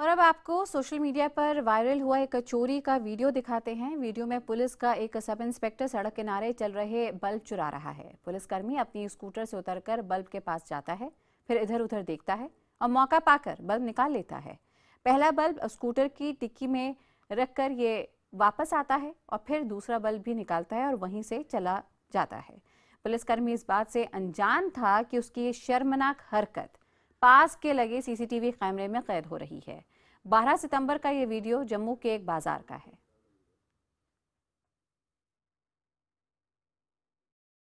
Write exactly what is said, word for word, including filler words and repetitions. और अब आपको सोशल मीडिया पर वायरल हुआ एक चोरी का वीडियो दिखाते हैं। वीडियो में पुलिस का एक सब इंस्पेक्टर सड़क किनारे चल रहे बल्ब चुरा रहा है। पुलिसकर्मी अपनी स्कूटर से उतरकर बल्ब के पास जाता है, फिर इधर उधर देखता है और मौका पाकर बल्ब निकाल लेता है। पहला बल्ब स्कूटर की टिक्की में रखकर ये वापस आता है और फिर दूसरा बल्ब भी निकालता है और वहीं से चला जाता है। पुलिसकर्मी इस बात से अनजान था कि उसकी ये शर्मनाक हरकत पास के लगे सीसीटीवी कैमरे में कैद हो रही है। बारह सितंबर का ये वीडियो जम्मू के एक बाजार का है।